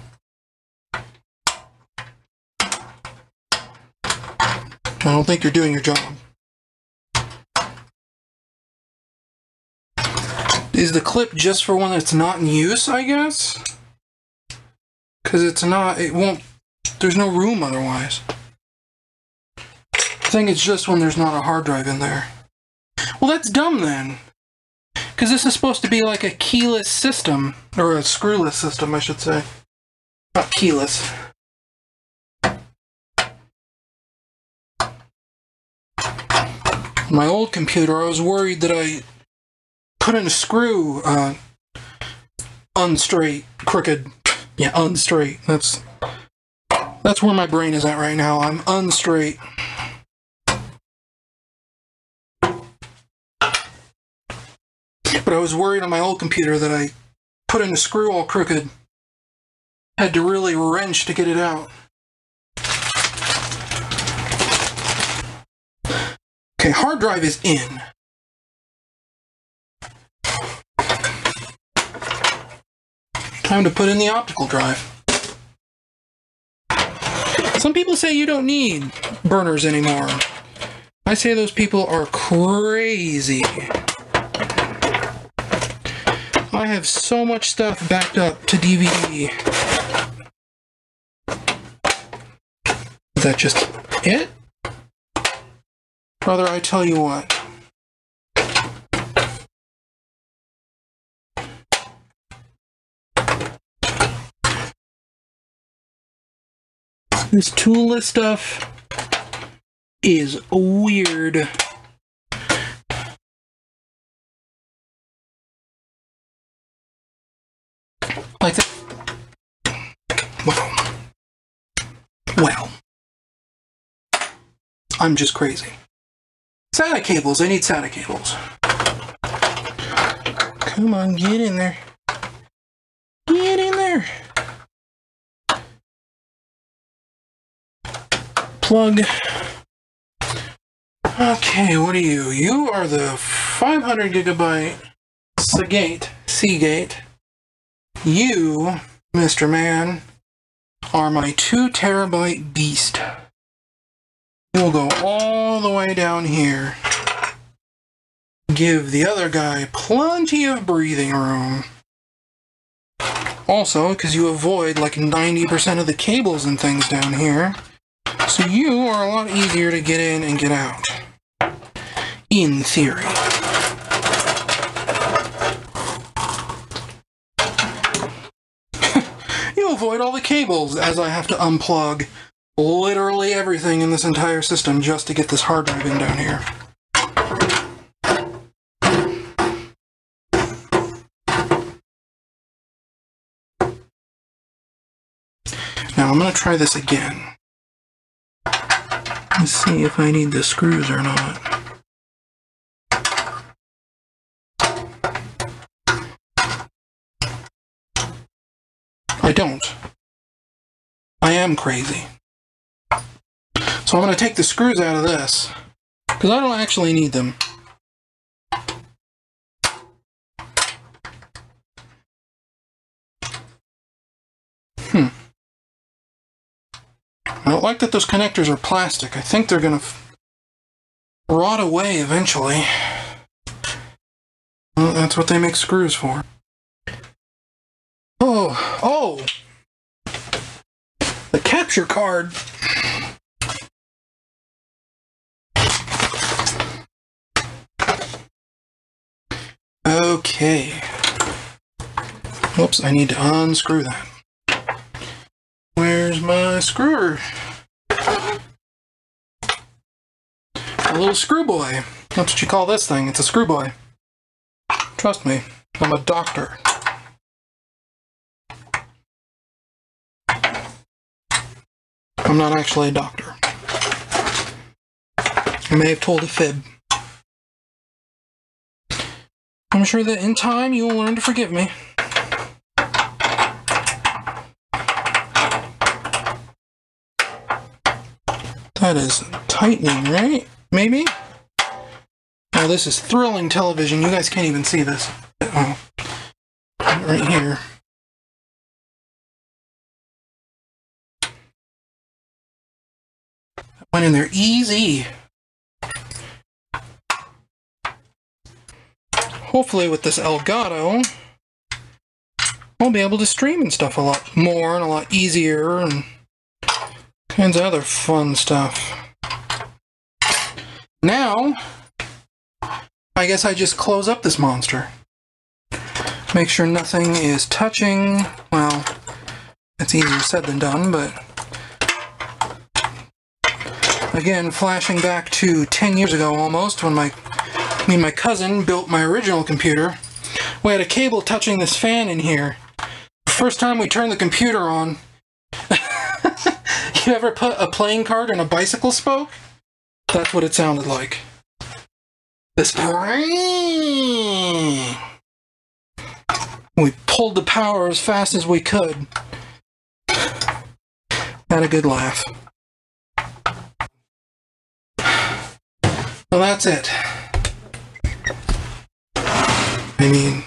don't think you're doing your job. Is the clip just for one that's not in use, I guess? Because it's not, it won't, there's no room otherwise. I think it's just when there's not a hard drive in there. Well, that's dumb then. Because this is supposed to be like a keyless system, or a screwless system, I should say. Not keyless. my old computer, I was worried that I put in a screw uh, unstraight, crooked. Yeah, unstraight. That's that's where my brain is at right now. I'm unstraight. But I was worried on my old computer that I put in a screw all crooked. Had to really wrench to get it out. Okay, hard drive is in. Time to put in the optical drive. Some people say you don't need burners anymore. I say those people are crazy. I have so much stuff backed up to D V D. Is that just it? Brother, I tell you what. This toolless stuff is weird. Like that. Wow. Wow. I'm just crazy. SATA cables. I need SATA cables. Come on, get in there. Get in there. Plug. Okay, what are you? You are the five hundred gigabyte Seagate. Seagate. You, Mister Man, are my two terabyte beast. We'll go all the way down here. Give the other guy plenty of breathing room. Also, because you avoid like ninety percent of the cables and things down here. So you are a lot easier to get in and get out. In theory. You avoid all the cables, as I have to unplug literally everything in this entire system just to get this hard drive in down here. Now I'm going to try this again. Let's see if I need the screws or not. I don't. I am crazy. So I'm going to take the screws out of this, because I don't actually need them. Hmm. I don't like that those connectors are plastic. I think they're going to rot away eventually. Well, that's what they make screws for. Oh, oh! The capture card! Okay. Whoops, I need to unscrew that. Where's my screwer? A little screw boy. That's what you call this thing. It's a screw boy. Trust me, I'm a doctor. I'm not actually a doctor. I may have told a fib. I'm sure that in time you will learn to forgive me. That is tightening, right? Maybe? Now this is thrilling television. You guys can't even see this. Oh. Right here. Went in there easy. Hopefully with this Elgato, I'll be able to stream and stuff a lot more and a lot easier and kinds of other fun stuff. Now, I guess I just close up this monster. Make sure nothing is touching. Well, it's easier said than done, but Again, flashing back to ten years ago almost, when my, me and my cousin built my original computer, we had a cable touching this fan in here. First time we turned the computer on. You ever put a playing card in a bicycle spoke? That's what it sounded like. This. We pulled the power as fast as we could. Had a good laugh. Well, that's it. I mean,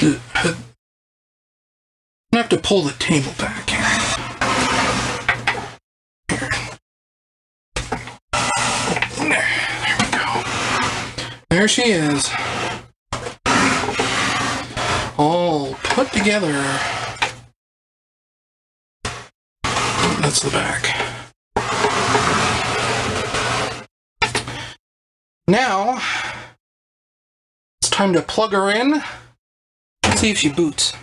I'm gonna have to pull the table back here. Here. There, there we go. There she is. All put together. That's the back. Now, it's time to plug her in, see if she boots.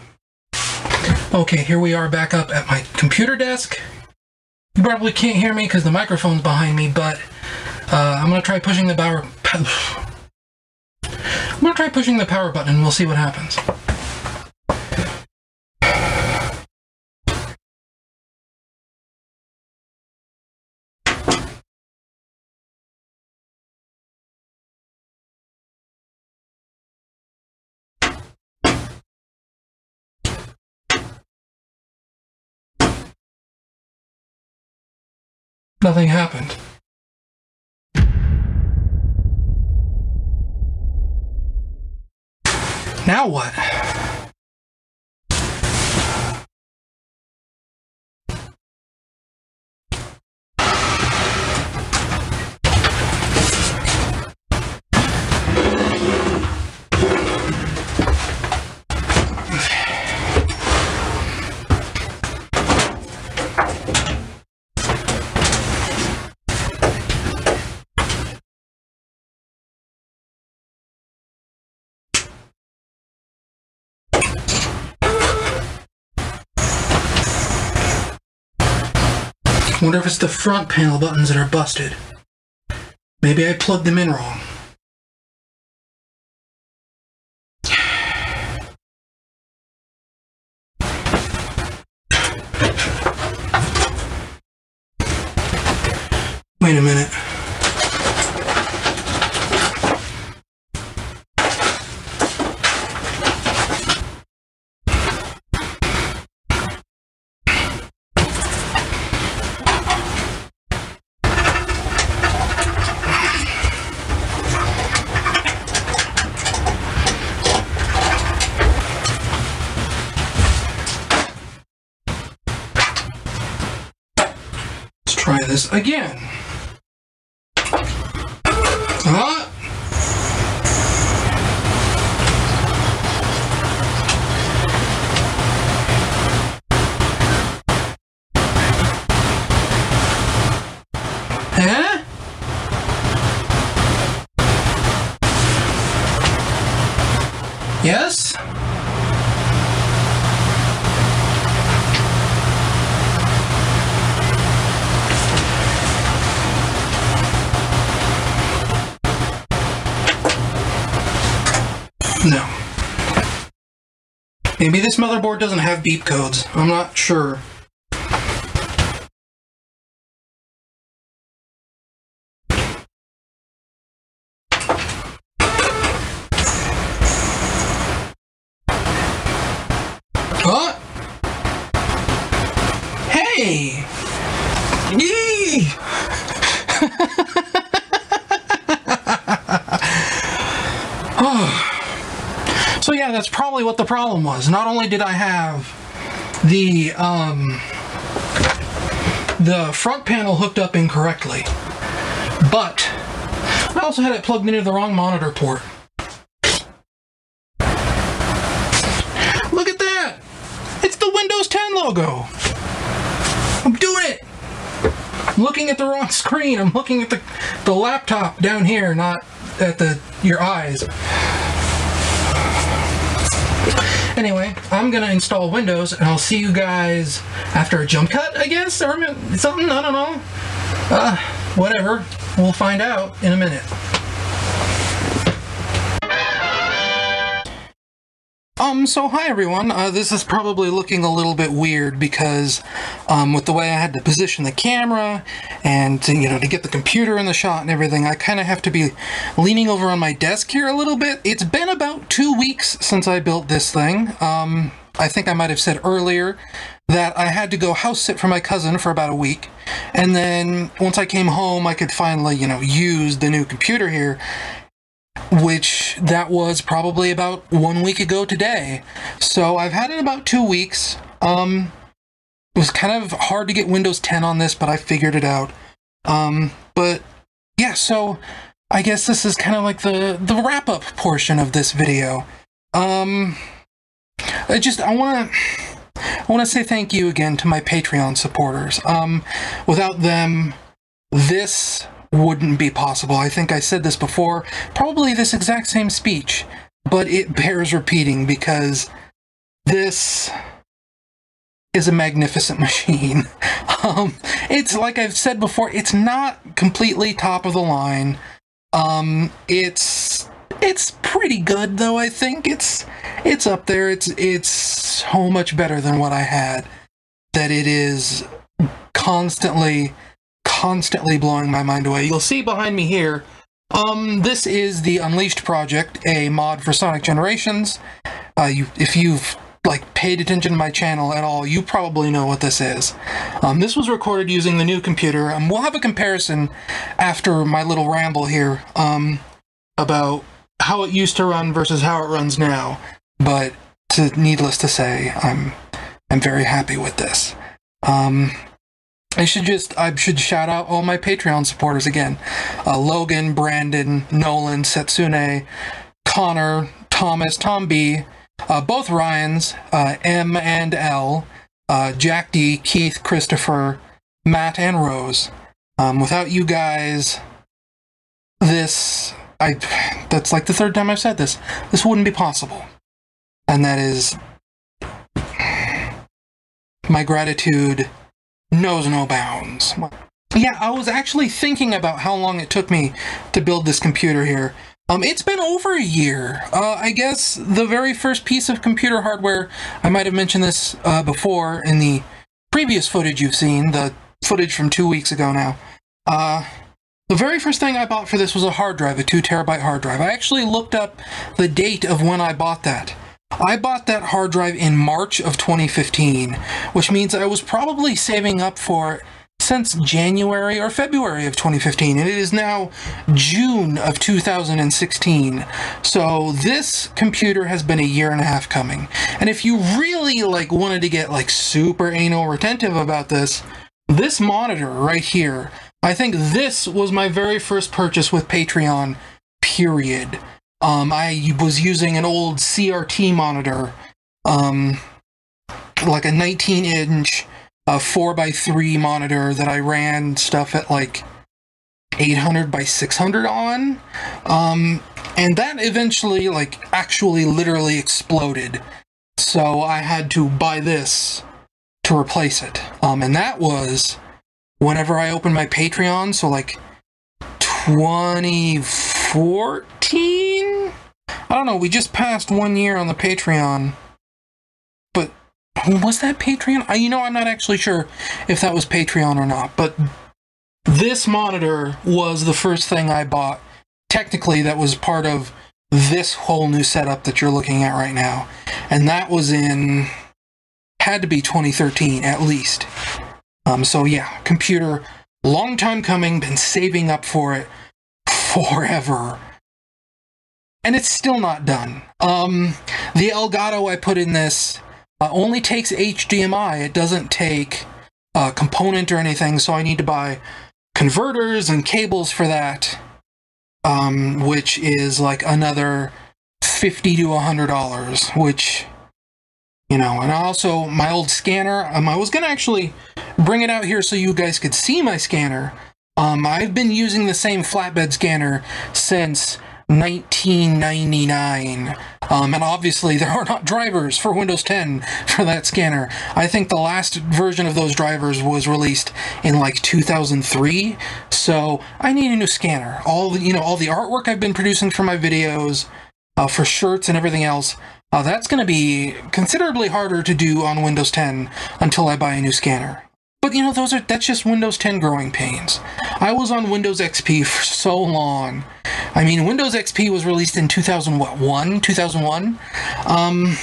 Okay, here we are back up at my computer desk. You probably can't hear me because the microphone's behind me, but uh, I'm going to try pushing the power... I'm going to try pushing the power button and we'll see what happens. Nothing happened. Now what? I wonder if it's the front panel buttons that are busted. Maybe I plugged them in wrong. Wait a minute. Try this again. Ah. Huh? Yes? No. Maybe this motherboard doesn't have beep codes. I'm not sure. Huh? Hey! Yee! Oh. So yeah, that's probably what the problem was. Not only did I have the um, the front panel hooked up incorrectly, but I also had it plugged into the wrong monitor port. Look at that! It's the Windows ten logo! I'm doing it! I'm looking at the wrong screen. I'm looking at the, the laptop down here, not at the your eyes. Anyway, I'm gonna install Windows, and I'll see you guys after a jump cut, I guess, or something, I don't know. Uh, Whatever, we'll find out in a minute. Um, so hi everyone, uh, this is probably looking a little bit weird because um, with the way I had to position the camera and to, you know, to get the computer in the shot and everything, I kind of have to be leaning over on my desk here a little bit. It's been about two weeks since I built this thing. Um, I think I might have said earlier that I had to go house sit for my cousin for about a week, and then once I came home I could finally, you know, use the new computer here, which that was probably about one week ago today. So I've had it about two weeks. Um, it was kind of hard to get Windows ten on this, but I figured it out. Um, but yeah, so I guess this is kind of like the, the wrap-up portion of this video. Um, I just, I want to I want to say thank you again to my Patreon supporters. Um, without them, this wouldn't be possible. I think I said this before, probably this exact same speech, but it bears repeating because this is a magnificent machine. Um, it's like I've said before, it's not completely top of the line. Um, it's it's pretty good though. I think it's it's up there. It's it's so much better than what I had that it is constantly. Constantly blowing my mind away. You'll see behind me here, um, this is the Unleashed Project, a mod for Sonic Generations. Uh, you, if you've like paid attention to my channel at all, you probably know what this is. Um, this was recorded using the new computer, and we'll have a comparison after my little ramble here um, about how it used to run versus how it runs now. But to, needless to say, I'm I'm very happy with this. Um, I should just, I should shout out all my Patreon supporters again. Uh, Logan, Brandon, Nolan, Setsune, Connor, Thomas, Tom B, uh, both Ryans, uh, M and L, uh, Jack D, Keith, Christopher, Matt, and Rose. Um, without you guys, this, I, that's like the third time I've said this, this wouldn't be possible. And that is my gratitude. Knows no bounds. Yeah, I was actually thinking about how long it took me to build this computer here. Um, it's been over a year. Uh, I guess the very first piece of computer hardware, I might have mentioned this uh, before in the previous footage you've seen, the footage from two weeks ago now. Uh, the very first thing I bought for this was a hard drive, a two terabyte hard drive. I actually looked up the date of when I bought that. I bought that hard drive in March of twenty fifteen, which means I was probably saving up for it since January or February of twenty fifteen, and it is now June of two thousand sixteen. So this computer has been a year and a half coming. And if you really like wanted to get like super anal retentive about this, this monitor right here, I think this was my very first purchase with Patreon, period. Um, I was using an old C R T monitor, um, like a nineteen inch uh, four by three monitor that I ran stuff at like eight hundred by six hundred on, um, and that eventually like actually literally exploded, so I had to buy this to replace it, um, and that was whenever I opened my Patreon, so like twenty fourteen? I don't know, we just passed one year on the Patreon, but was that Patreon? I, you know, I'm not actually sure if that was Patreon or not, but this monitor was the first thing I bought, technically, that was part of this whole new setup that you're looking at right now, and that was in, had to be twenty thirteen at least. Um, so yeah, computer, long time coming, been saving up for it forever. And it's still not done. Um, the Elgato I put in this uh, only takes H D M I. It doesn't take a uh, component or anything, so I need to buy converters and cables for that, um, which is like another fifty to a hundred dollars, which, you know, and also my old scanner, um, I was gonna actually bring it out here so you guys could see my scanner. Um, I've been using the same flatbed scanner since nineteen ninety-nine. Um, and obviously there are not drivers for Windows ten for that scanner. I think the last version of those drivers was released in like two thousand three. So I need a new scanner. All the, you know, all the artwork I've been producing for my videos, uh, for shirts and everything else, uh, that's going to be considerably harder to do on Windows ten until I buy a new scanner. But you know, those are that's just Windows ten growing pains. I was on Windows X P for so long. I mean, Windows X P was released in two thousand one. Um,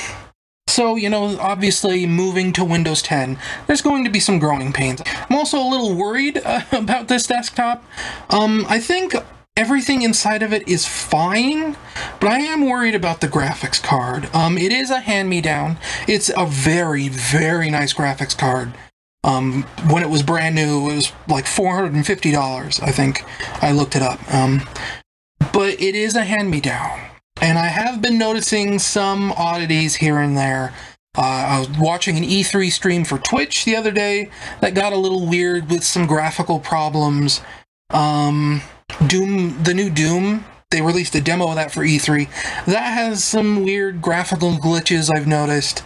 so you know, obviously, moving to Windows ten, there's going to be some growing pains. I'm also a little worried uh, about this desktop. Um, I think everything inside of it is fine, but I am worried about the graphics card. Um, it is a hand-me-down. It's a very, very nice graphics card. Um, when it was brand new, it was like four hundred fifty dollars, I think. I looked it up. Um, but it is a hand-me-down. And I have been noticing some oddities here and there. Uh, I was watching an E three stream for Twitch the other day that got a little weird with some graphical problems. Um... Doom, the new Doom, they released a demo of that for E three. That has some weird graphical glitches I've noticed.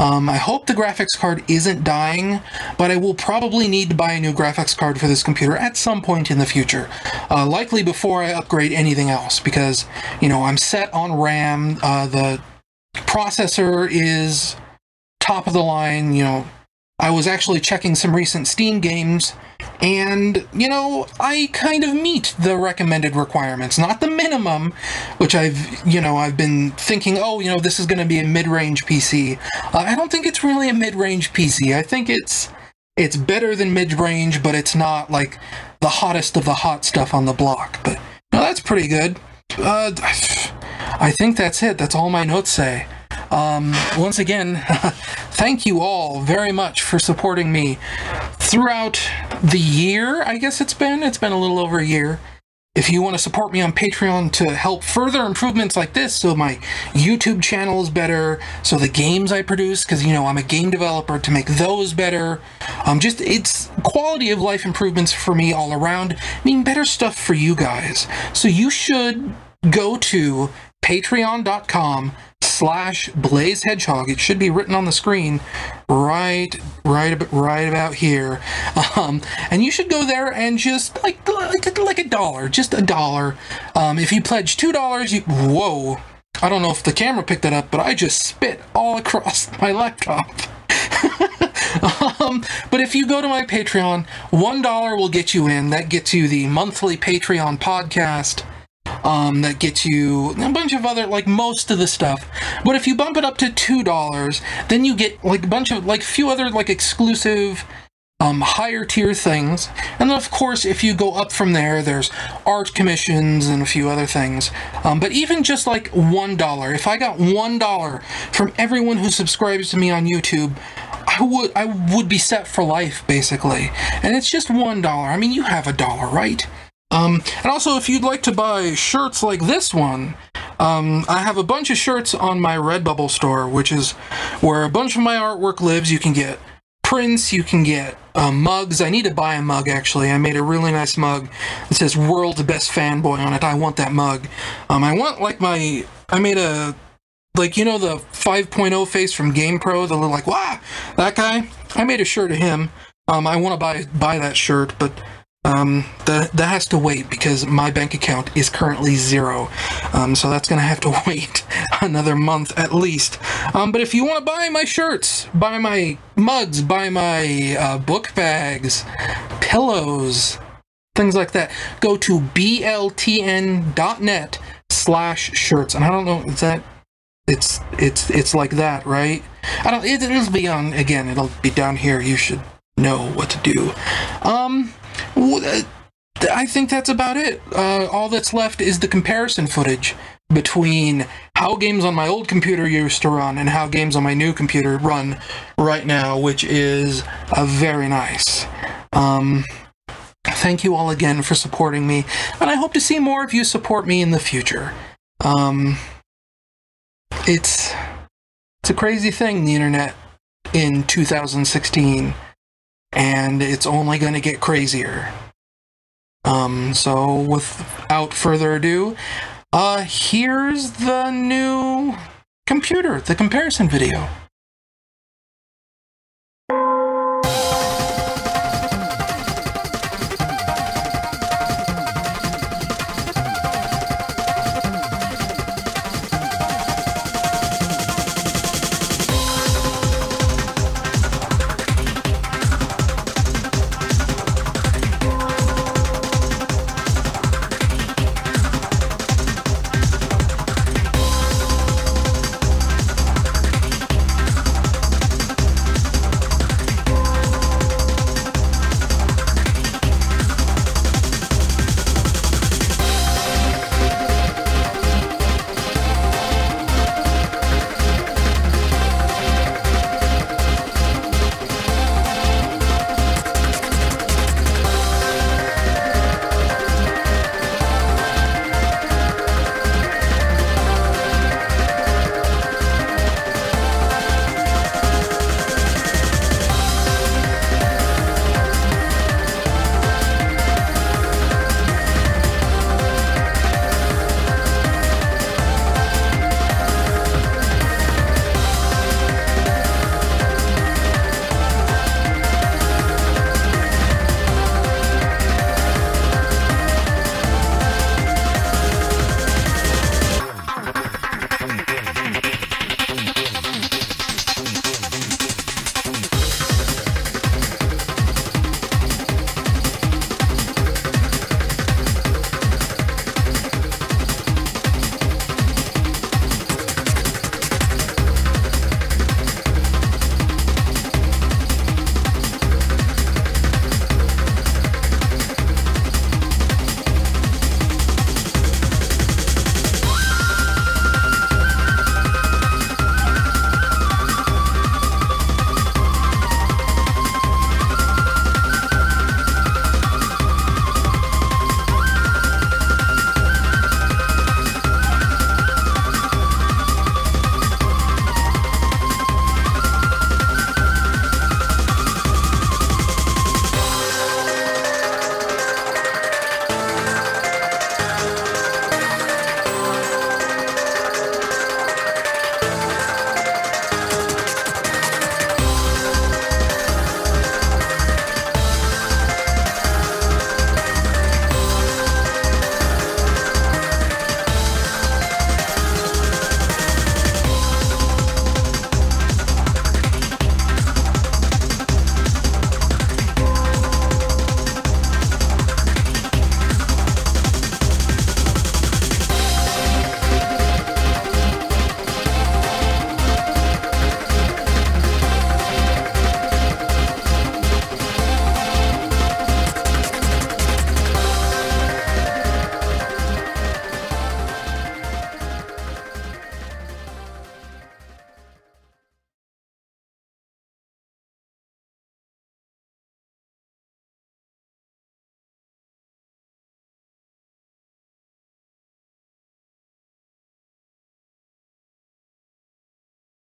Um, I hope the graphics card isn't dying, but I will probably need to buy a new graphics card for this computer at some point in the future. Uh, likely before I upgrade anything else, because, you know, I'm set on RAM. Uh, the processor is top of the line, you know. I was actually checking some recent Steam games, and, you know, I kind of meet the recommended requirements. Not the minimum, which I've, you know, I've been thinking, oh, you know, this is going to be a mid-range P C. Uh, I don't think it's really a mid-range P C. I think it's it's better than mid-range, but it's not, like, the hottest of the hot stuff on the block. But, no, that's pretty good. Uh, I think that's it. That's all my notes say. Um, once again, thank you all very much for supporting me throughout the year, I guess it's been. It's been a little over a year. If you want to support me on Patreon to help further improvements like this, so my YouTube channel is better, so the games I produce, because, you know, I'm a game developer, to make those better. Um, just, it's quality of life improvements for me all around. I mean, better stuff for you guys. So you should go to patreon.com slash Blaze Hedgehog. It should be written on the screen right right right about here, um and you should go there and just like like, like a dollar, just a dollar. Um if you pledge two dollars, you whoa I don't know if the camera picked that up, but I just spit all across my laptop. Um, but if you go to my Patreon, one dollar will get you in. That gets you the monthly Patreon podcast. Um, that gets you a bunch of other, like, most of the stuff. But if you bump it up to two dollars, then you get, like, a bunch of, like, few other, like, exclusive, um, higher tier things. And then, of course, if you go up from there, there's art commissions and a few other things. Um, but even just, like, one dollar. If I got one dollar from everyone who subscribes to me on YouTube, I would, I would be set for life, basically. And it's just one dollar. I mean, you have a dollar, right? Um, and also, if you'd like to buy shirts like this one, um, I have a bunch of shirts on my Redbubble store, which is where a bunch of my artwork lives. You can get prints, you can get uh, mugs. I need to buy a mug, actually. I made a really nice mug that says World's Best Fanboy on it. I want that mug. Um, I want, like, my... I made a... Like, you know, the five point oh face from GamePro, the little, like, wow, that guy? I made a shirt of him. Um, I want to buy, buy that shirt, but... Um, that, that has to wait because my bank account is currently zero. Um, so that's going to have to wait another month at least. Um, but if you want to buy my shirts, buy my mugs, buy my uh, book bags, pillows, things like that, go to bltn.net slash shirts. And I don't know, is that... It's, it's, it's like that, right? I don't, it, it'll be on, again, it'll be down here. You should know what to do. Um... I think that's about it. Uh, all that's left is the comparison footage between how games on my old computer used to run and how games on my new computer run right now, which is uh, very nice. Um, thank you all again for supporting me, and I hope to see more of you support me in the future. Um, it's, it's a crazy thing, the internet, in two thousand sixteen. And it's only going to get crazier. Um, so without further ado, Uh, here's the new computer, the comparison video.